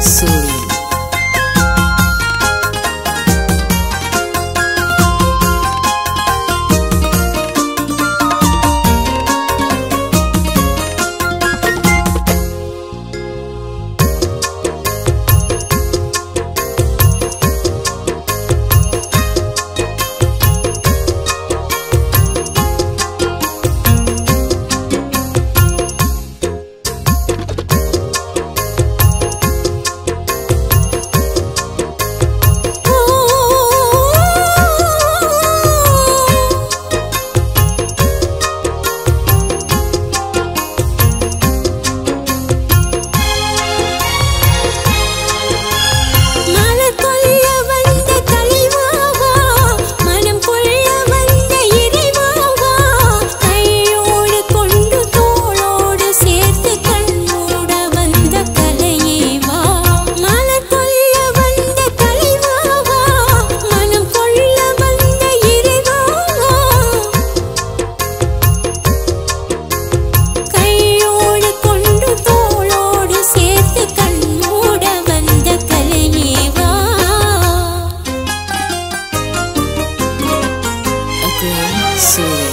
Suri. So